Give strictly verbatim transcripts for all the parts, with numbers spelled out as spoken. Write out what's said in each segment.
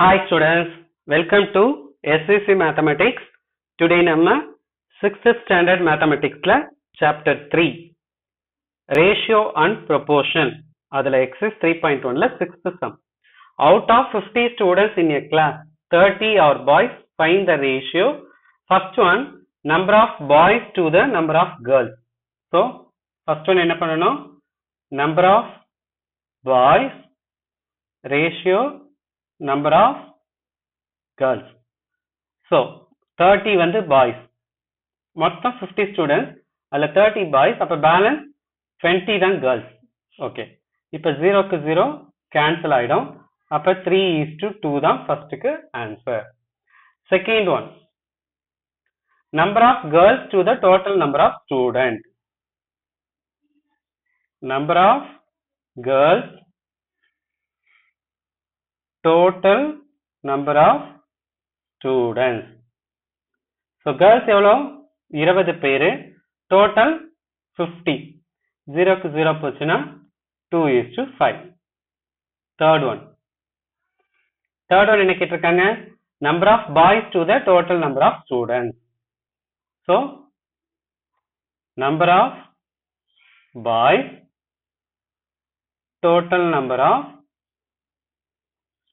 Hi students, welcome to S E C Mathematics. Today நம்ம sixth standard mathematicsல chapter three ratio and proportion அதில exercise three point one ல sixth sum. Out of fifty students in a class, thirty are boys. Find the ratio. First one, number of boys to the number of girls. So first one என்ன பண்ணணும்? Number of boys ratio number of girls. So thirty வந்து boys, மொத்தம் fifty students, அல்ல thirty boys, அப்ப balance twenty தான் girls. okay, இப்ப zeroக்கு zero cancel ஆயிடும், அப்ப three is to two தான் firstக்கு answer. Second one, number of girls to the total number of student. Number of girls total number of students. So girls எவ்வளோ? twenty பேரு, total fifty. zero க்கு zero போச்சுன்னா two is to five. Third one, third one என்ன கேட்டிருக்காங்க? Number of boys to the total number of students. So number of boys total number of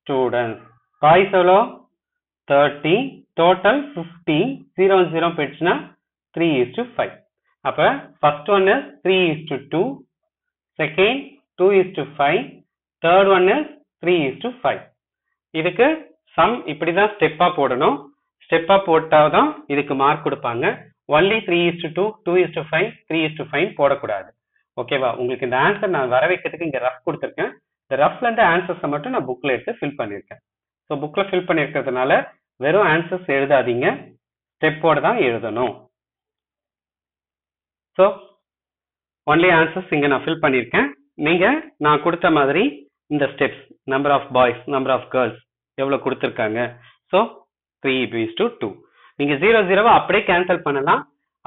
students. Boys எவ்வளோ? thirty, total fifty, zero and zero போச்சுனா three is to five. அப்ப first one is three is to two, second two is to five, third one is three is to five. இதுக்கு sum இப்படி தான் ஸ்டெப்பா போடணும். ஸ்டெப்பா போட்டாதான் இதுக்கு மார்க் கொடுப்பாங்க. only three is to two, two is to five, three is to five போட கூடாது. ஓகேவா? உங்களுக்கு இந்த ஆன்சர் நான் வர வைக்கிறதுக்கு இங்க ரஃப் கொடுத்திருக்கேன். ரஃப்ல இருந்து ஆன்சர்ஸை மட்டும் நான் புக்ல எடுத்து ஃபில் பண்ணியிருக்கேன். ஸோ புக்ல ஃபில் பண்ணியிருக்கிறதுனால வெறும் ஆன்சர்ஸ் எழுதாதீங்க, ஸ்டெப்போட தான் எழுதணும். ஸோ ஒன்லி ஆன்சர்ஸ் இங்கே நான் ஃபில் பண்ணியிருக்கேன். நீங்கள் நான் கொடுத்த மாதிரி இந்த steps, number of boys number of girls எவ்வளோ கொடுத்துருக்காங்க. So three is to two. நீங்கள் ஜீரோ ஜீரோவை அப்படியே கேன்சல் பண்ணலாம்.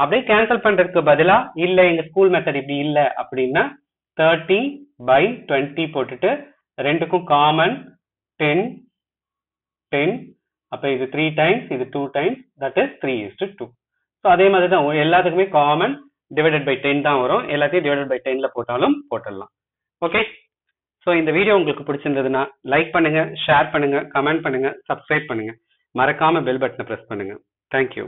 அப்படியே கேன்சல் பண்ணுறதுக்கு பதிலாக இல்லை எங்கள் ஸ்கூல் மெத்தட் இப்படி இல்லை அப்படின்னா thirty by twenty போட்டுட்டு ரெண்டுக்கும் காமன் ten ten. அப்போ இது three டைம்ஸ், இது two times, that is three is to two. So அதே மாதிரி தான் எல்லாத்துக்குமே காமன் டிவைடட் பை டென் தான் வரும். எல்லாத்தையும் டிவைடட் பை டென்ல போட்டாலும் போட்டுடலாம். ஓகே, ஸோ இந்த வீடியோ உங்களுக்கு பிடிச்சிருந்ததுன்னா லைக் பண்ணுங்க, ஷேர் பண்ணுங்க, கமெண்ட் பண்ணுங்க, சப்ஸ்கிரைப் பண்ணுங்க, மறக்காம பெல் பட்டனை ப்ரெஸ் பண்ணுங்க. தேங்க்யூ.